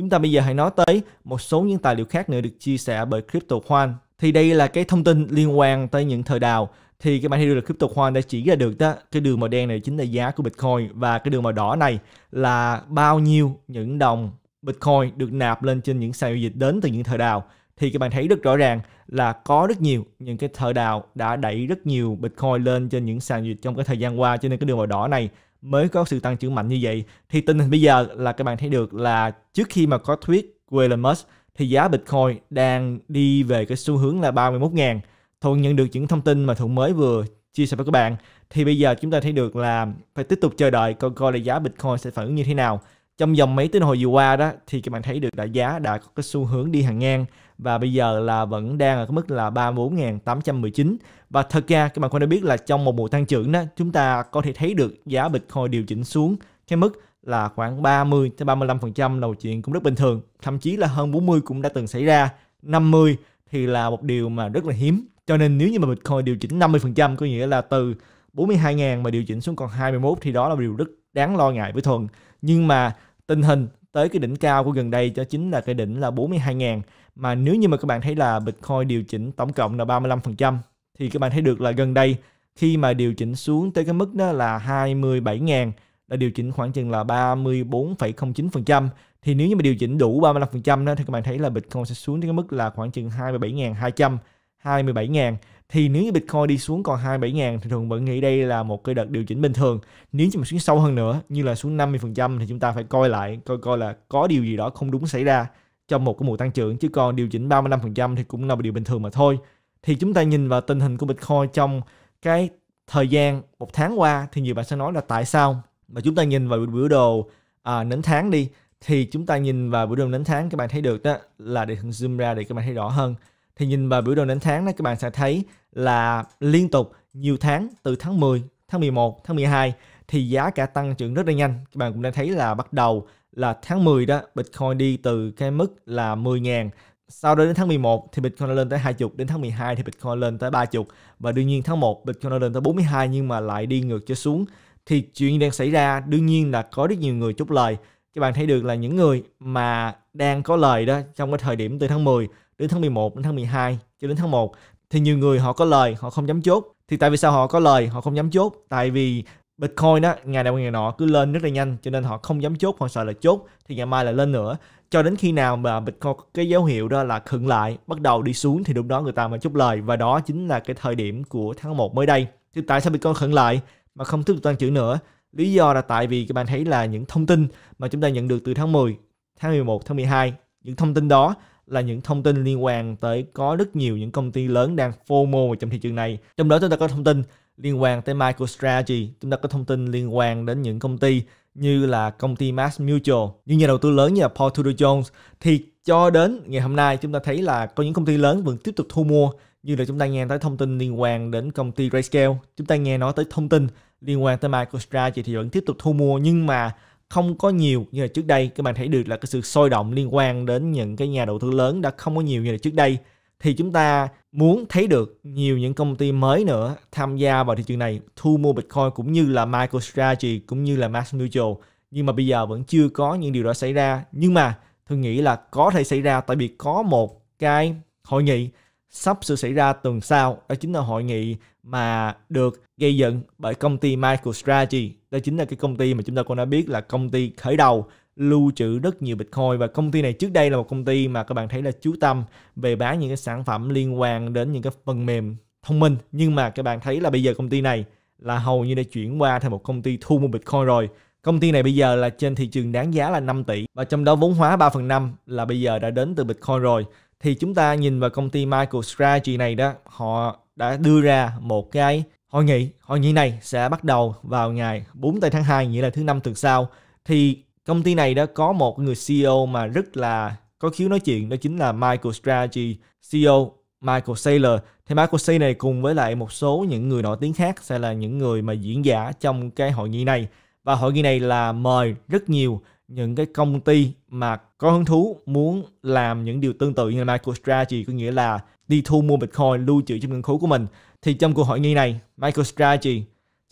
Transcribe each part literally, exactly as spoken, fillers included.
Chúng ta bây giờ hãy nói tới một số những tài liệu khác nữa được chia sẻ bởi CryptoKoan. Thì đây là cái thông tin liên quan tới những thời đào. Thì cái bản hiệu CryptoKoan đã chỉ ra được đó, cái đường màu đen này chính là giá của Bitcoin, và cái đường màu đỏ này là bao nhiêu những đồng Bitcoin được nạp lên trên những sàn giao dịch đến từ những thợ đào. Thì các bạn thấy rất rõ ràng là có rất nhiều những cái thợ đào đã đẩy rất nhiều Bitcoin lên trên những sàn giao dịch trong cái thời gian qua, cho nên cái đường màu đỏ này mới có sự tăng trưởng mạnh như vậy. Thì tình hình bây giờ là các bạn thấy được là trước khi mà có tweet của Elon Musk thì giá Bitcoin đang đi về cái xu hướng là ba mươi mốt ngàn. Thuận nhận được những thông tin mà Thuận mới vừa chia sẻ với các bạn, thì bây giờ chúng ta thấy được là phải tiếp tục chờ đợi coi coi là giá Bitcoin sẽ phản ứng như thế nào. Trong dòng mấy tiếng hồi vừa qua đó thì các bạn thấy được là giá đã có cái xu hướng đi hàng ngang, và bây giờ là vẫn đang ở cái mức là ba mươi bốn ngàn tám trăm mười chín. Và thật ra các bạn có thể biết là trong một mùa tăng trưởng đó, chúng ta có thể thấy được giá Bitcoin điều chỉnh xuống cái mức là khoảng ba mươi đến ba mươi lăm phần trăm là một chuyện cũng rất bình thường, thậm chí là hơn bốn mươi cũng đã từng xảy ra, năm mươi thì là một điều mà rất là hiếm. Cho nên nếu như mà Bitcoin điều chỉnh năm mươi phần trăm, có nghĩa là từ bốn mươi hai ngàn mà điều chỉnh xuống còn hai mươi mốt, thì đó là điều rất đáng lo ngại với Thuận. Nhưng mà tình hình tới cái đỉnh cao của gần đây cho chính là cái đỉnh là bốn mươi hai ngàn, mà nếu như mà các bạn thấy là Bitcoin điều chỉnh tổng cộng là ba mươi lăm phần trăm thì các bạn thấy được là gần đây khi mà điều chỉnh xuống tới cái mức đó là hai mươi bảy ngàn, là điều chỉnh khoảng chừng là ba mươi bốn phẩy không chín phần trăm. Thì nếu như mà điều chỉnh đủ ba mươi lăm phần trăm đó, thì các bạn thấy là Bitcoin sẽ xuống tới cái mức là khoảng chừng hai mươi bảy ngàn hai trăm, hai mươi bảy ngàn. Thì nếu như Bitcoin đi xuống còn hai mươi bảy ngàn thì Thuận vẫn nghĩ đây là một cái đợt điều chỉnh bình thường. Nếu như mà xuống sâu hơn nữa, như là xuống năm mươi phần trăm, thì chúng ta phải coi lại coi coi là có điều gì đó không đúng xảy ra trong một cái mùa tăng trưởng, chứ còn điều chỉnh ba mươi lăm phần trăm thì cũng là một điều bình thường mà thôi. Thì chúng ta nhìn vào tình hình của Bitcoin trong cái thời gian một tháng qua, thì nhiều bạn sẽ nói là tại sao mà chúng ta nhìn vào biểu đồ à, nến tháng đi, thì chúng ta nhìn vào biểu đồ nến tháng, các bạn thấy được đó là để zoom ra để các bạn thấy rõ hơn. Thì nhìn vào biểu đồ nến tháng đó, các bạn sẽ thấy là liên tục nhiều tháng từ tháng mười, tháng mười một, tháng mười hai thì giá cả tăng trưởng rất là nhanh. Các bạn cũng đã thấy là bắt đầu là tháng mười đó, Bitcoin đi từ cái mức là mười ngàn. Sau đó đến tháng mười một thì Bitcoin lên tới hai mươi, đến tháng mười hai thì Bitcoin lên tới ba mươi, và đương nhiên tháng một Bitcoin lên tới bốn mươi hai nhưng mà lại đi ngược cho xuống. Thì chuyện đang xảy ra đương nhiên là có rất nhiều người chốt lời. Các bạn thấy được là những người mà đang có lời đó trong cái thời điểm từ tháng mười đến tháng mười một, đến tháng mười hai cho đến tháng một, thì nhiều người họ có lời họ không dám chốt. Thì tại vì sao họ có lời họ không dám chốt? Tại vì Bitcoin đó ngày nào ngày nọ cứ lên rất là nhanh, cho nên họ không dám chốt, họ sợ là chốt thì ngày mai lại lên nữa, cho đến khi nào mà Bitcoin cái dấu hiệu đó là khựng lại, bắt đầu đi xuống thì lúc đó người ta mới chốt lời, và đó chính là cái thời điểm của tháng một mới đây. Thì tại sao Bitcoin khựng lại mà không tiếp tục tăng trưởng nữa? Lý do là tại vì các bạn thấy là những thông tin mà chúng ta nhận được từ tháng mười, tháng mười một, tháng mười hai, những thông tin đó là những thông tin liên quan tới có rất nhiều những công ty lớn đang phô mô trong thị trường này. Trong đó chúng ta có thông tin liên quan tới MicroStrategy, chúng ta có thông tin liên quan đến những công ty như là công ty Mass Mutual, những nhà đầu tư lớn như là Paul Tudor Jones. Thì cho đến ngày hôm nay chúng ta thấy là có những công ty lớn vẫn tiếp tục thu mua, như là chúng ta nghe tới thông tin liên quan đến công ty Grayscale, chúng ta nghe nói tới thông tin liên quan tới MicroStrategy thì vẫn tiếp tục thu mua, nhưng mà không có nhiều như là trước đây. Các bạn thấy được là cái sự sôi động liên quan đến những cái nhà đầu tư lớn đã không có nhiều như là trước đây. Thì chúng ta muốn thấy được nhiều những công ty mới nữa tham gia vào thị trường này, thu mua Bitcoin cũng như là MicroStrategy, cũng như là Mass Mutual. Nhưng mà bây giờ vẫn chưa có những điều đó xảy ra. Nhưng mà tôi nghĩ là có thể xảy ra, tại vì có một cái hội nghị sắp sửa xảy ra tuần sau. Đó chính là hội nghị mà được gây dựng bởi công ty MicroStrategy. Đó chính là cái công ty mà chúng ta cũng đã biết là công ty khởi đầu lưu trữ rất nhiều Bitcoin. Và công ty này trước đây là một công ty mà các bạn thấy là chú tâm về bán những cái sản phẩm liên quan đến những cái phần mềm thông minh. Nhưng mà các bạn thấy là bây giờ công ty này là hầu như đã chuyển qua thành một công ty thu mua Bitcoin rồi. Công ty này bây giờ là trên thị trường đáng giá là năm tỷ, và trong đó vốn hóa ba phần năm là bây giờ đã đến từ Bitcoin rồi. Thì chúng ta nhìn vào công ty MicroStrategy này đó, họ đã đưa ra một cái hội nghị. Hội nghị này sẽ bắt đầu vào ngày bốn tây tháng hai, nghĩa là thứ năm tuần sau. Thì công ty này đã có một người xê e ô mà rất là có khiếu nói chuyện, đó chính là MicroStrategy xê e ô Michael Saylor. Thì Michael Saylor này cùng với lại một số những người nổi tiếng khác sẽ là những người mà diễn giả trong cái hội nghị này. Và hội nghị này là mời rất nhiều những cái công ty mà có hứng thú muốn làm những điều tương tự như là MicroStrategy, có nghĩa là đi thu mua Bitcoin lưu trữ trong ngân khố của mình. Thì trong cuộc hội nghị này, MicroStrategy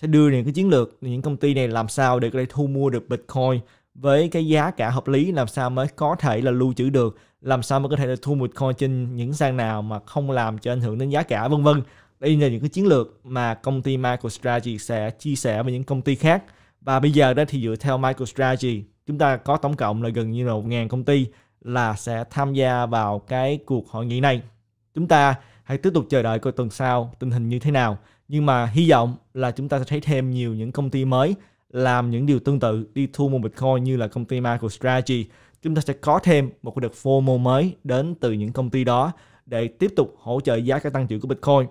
sẽ đưa những cái chiến lược những công ty này làm sao để có thể thu mua được Bitcoin với cái giá cả hợp lý, làm sao mới có thể là lưu trữ được, làm sao mới có thể là thu một coin trên những sàn nào mà không làm cho ảnh hưởng đến giá cả, vân vân. Đây là những cái chiến lược mà công ty MicroStrategy sẽ chia sẻ với những công ty khác. Và bây giờ đó thì dựa theo MicroStrategy, chúng ta có tổng cộng là gần như là một nghìn công ty là sẽ tham gia vào cái cuộc hội nghị này. Chúng ta hãy tiếp tục chờ đợi coi tuần sau tình hình như thế nào. Nhưng mà hy vọng là chúng ta sẽ thấy thêm nhiều những công ty mới làm những điều tương tự, đi thu mua Bitcoin như là công ty MicroStrategy. Chúng ta sẽ có thêm một cái đợt FOMO mới đến từ những công ty đó để tiếp tục hỗ trợ giá cả tăng trưởng của Bitcoin.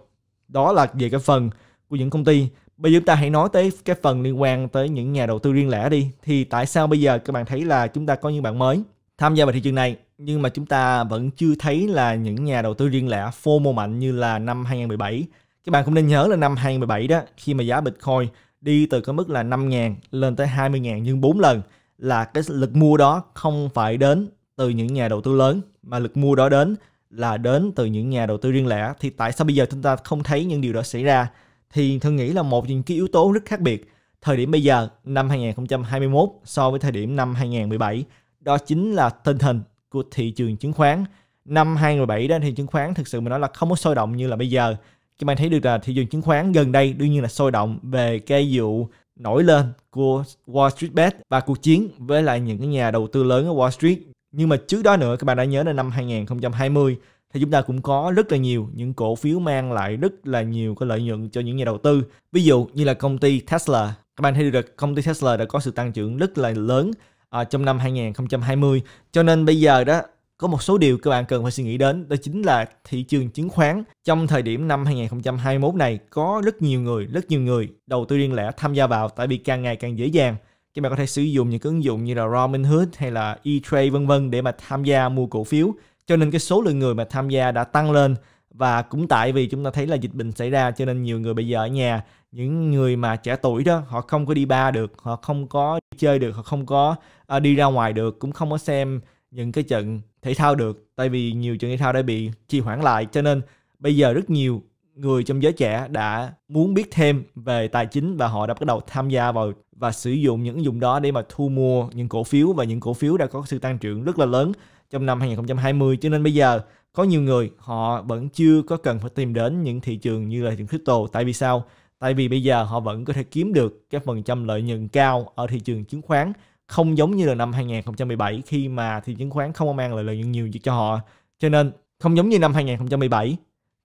Đó là về cái phần của những công ty. Bây giờ chúng ta hãy nói tới cái phần liên quan tới những nhà đầu tư riêng lẻ đi. Thì tại sao bây giờ các bạn thấy là chúng ta có những bạn mới tham gia vào thị trường này, nhưng mà chúng ta vẫn chưa thấy là những nhà đầu tư riêng lẻ FOMO mạnh như là năm hai nghìn không trăm mười bảy. Các bạn cũng nên nhớ là năm hai nghìn không trăm mười bảy đó, khi mà giá Bitcoin đi từ cái mức là năm nghìn lên tới hai mươi nghìn nhưng bốn lần, là cái lực mua đó không phải đến từ những nhà đầu tư lớn, mà lực mua đó đến là đến từ những nhà đầu tư riêng lẻ. Thì tại sao bây giờ chúng ta không thấy những điều đó xảy ra? Thì tôi nghĩ là một những cái yếu tố rất khác biệt thời điểm bây giờ năm hai nghìn không trăm hai mươi mốt so với thời điểm năm hai nghìn không trăm mười bảy, đó chính là tình hình của thị trường chứng khoán. Năm hai nghìn không trăm mười bảy đó thì chứng khoán thực sự mà nói là không có sôi động như là bây giờ. Các bạn thấy được là thị trường chứng khoán gần đây đương nhiên là sôi động về cái vụ nổi lên của Wall Street Bets và cuộc chiến với lại những cái nhà đầu tư lớn ở Wall Street. Nhưng mà trước đó nữa, các bạn đã nhớ là năm hai nghìn không trăm hai mươi thì chúng ta cũng có rất là nhiều những cổ phiếu mang lại rất là nhiều cái lợi nhuận cho những nhà đầu tư. Ví dụ như là công ty Tesla. Các bạn thấy được là công ty Tesla đã có sự tăng trưởng rất là lớn à, trong năm hai nghìn không trăm hai mươi. Cho nên bây giờ đó, có một số điều các bạn cần phải suy nghĩ đến, đó chính là thị trường chứng khoán trong thời điểm năm hai nghìn không trăm hai mươi mốt này có rất nhiều người, rất nhiều người đầu tư riêng lẻ tham gia vào, tại vì càng ngày càng dễ dàng. Các bạn có thể sử dụng những ứng dụng như là Robinhood hay là ETrade vân vân để mà tham gia mua cổ phiếu. Cho nên cái số lượng người mà tham gia đã tăng lên, và cũng tại vì chúng ta thấy là dịch bệnh xảy ra cho nên nhiều người bây giờ ở nhà, những người mà trẻ tuổi đó họ không có đi bar được, họ không có đi chơi được, họ không có uh, đi ra ngoài được, cũng không có xem những cái trận thể thao được, tại vì nhiều trận thể thao đã bị trì hoãn lại. Cho nên bây giờ rất nhiều người trong giới trẻ đã muốn biết thêm về tài chính và họ đã bắt đầu tham gia vào và sử dụng những ứng dụng đó để mà thu mua những cổ phiếu, và những cổ phiếu đã có sự tăng trưởng rất là lớn trong năm hai nghìn không trăm hai mươi. Cho nên bây giờ có nhiều người họ vẫn chưa có cần phải tìm đến những thị trường như là thị trường crypto. Tại vì sao? Tại vì bây giờ họ vẫn có thể kiếm được các phần trăm lợi nhuận cao ở thị trường chứng khoán, không giống như là năm hai nghìn không trăm mười bảy khi mà thị trường chứng khoán không mang lại lợi nhuận nhiều cho họ. Cho nên không giống như năm hai nghìn không trăm mười bảy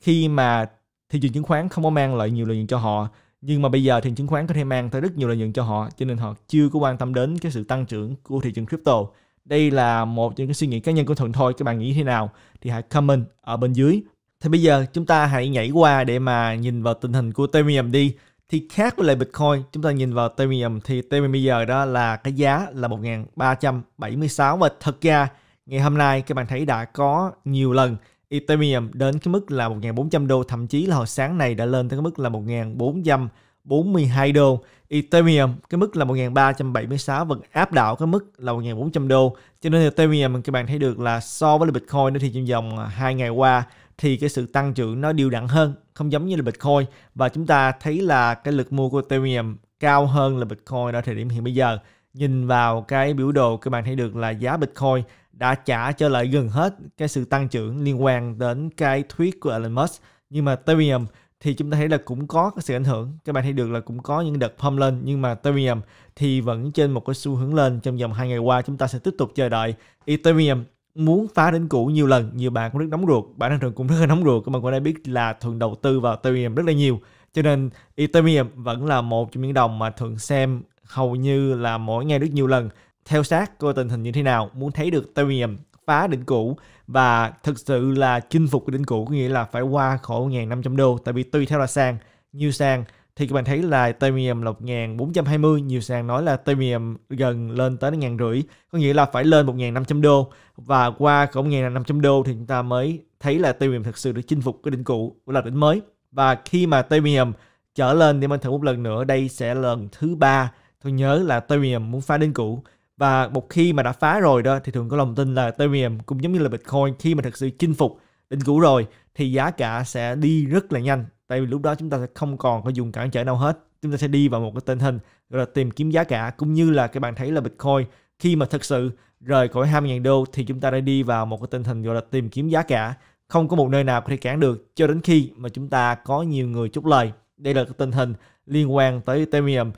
khi mà thị trường chứng khoán không có mang lại nhiều lợi nhuận cho họ, nhưng mà bây giờ thị trường chứng khoán có thể mang tới rất nhiều lợi nhuận cho họ, cho nên họ chưa có quan tâm đến cái sự tăng trưởng của thị trường crypto. Đây là một những cái suy nghĩ cá nhân của Thuận thôi. Các bạn nghĩ thế nào thì hãy comment ở bên dưới. Thì bây giờ chúng ta hãy nhảy qua để mà nhìn vào tình hình của Ethereum đi. Thì khác với lại Bitcoin, chúng ta nhìn vào Ethereum thì Ethereum bây giờ đó là cái giá là một nghìn ba trăm bảy mươi sáu, và thật ra ngày hôm nay các bạn thấy đã có nhiều lần Ethereum đến cái mức là một nghìn bốn trăm đô, thậm chí là hồi sáng này đã lên tới cái mức là một nghìn bốn trăm bốn mươi hai đô. Ethereum cái mức là một nghìn ba trăm bảy mươi sáu vẫn áp đảo cái mức là một nghìn bốn trăm đô. Cho nên Ethereum các bạn thấy được là so với Bitcoin thì trong vòng hai ngày qua thì cái sự tăng trưởng nó đều đặn hơn, không giống như là Bitcoin, và chúng ta thấy là cái lực mua của Ethereum cao hơn là Bitcoin ở thời điểm hiện bây giờ. Nhìn vào cái biểu đồ các bạn thấy được là giá Bitcoin đã trả trở lại gần hết cái sự tăng trưởng liên quan đến cái tweet của Elon Musk, nhưng mà Ethereum thì chúng ta thấy là cũng có cái sự ảnh hưởng. Các bạn thấy được là cũng có những đợt pump lên, nhưng mà Ethereum thì vẫn trên một cái xu hướng lên trong vòng hai ngày qua. Chúng ta sẽ tiếp tục chờ đợi Ethereum muốn phá đỉnh cũ nhiều lần. Nhiều bạn cũng rất nóng ruột, bản thân Thuận cũng rất là nóng ruột. Các bạn cũng đã biết là Thuận đầu tư vào Ethereum rất là nhiều, cho nên Ethereum vẫn là một trong những đồng mà Thuận xem hầu như là mỗi ngày rất nhiều lần, theo sát coi tình hình như thế nào, muốn thấy được Ethereum phá đỉnh cũ và thực sự là chinh phục cái đỉnh cũ, có nghĩa là phải qua khỏi một nghìn năm trăm đô. Tại vì tùy theo là sàn, nhiều sàn thì các bạn thấy là Ethereum là một nghìn bốn trăm hai mươi, nhiều sàn nói là Ethereum gần lên tới một nghìn năm trăm, có nghĩa là phải lên một nghìn năm trăm đô, và qua khỏi một nghìn năm trăm đô thì chúng ta mới thấy là Ethereum thực sự được chinh phục cái đỉnh cũ là đỉnh mới. Và khi mà Ethereum trở lên thì mình thử một lần nữa, đây sẽ là lần thứ ba tôi nhớ là Ethereum muốn phá đỉnh cũ. Và một khi mà đã phá rồi đó thì Thường có lòng tin là Ethereum cũng giống như là Bitcoin, khi mà thực sự chinh phục đỉnh cũ rồi thì giá cả sẽ đi rất là nhanh. Tại vì lúc đó chúng ta sẽ không còn có dùng cản trở nào hết. Chúng ta sẽ đi vào một cái tình hình gọi là tìm kiếm giá cả, cũng như là các bạn thấy là Bitcoin khi mà thật sự rời khỏi hai mươi nghìn đô thì chúng ta đã đi vào một cái tình hình gọi là tìm kiếm giá cả. Không có một nơi nào có thể cản được cho đến khi mà chúng ta có nhiều người chốt lời. Đây là cái tình hình liên quan tới Ethereum.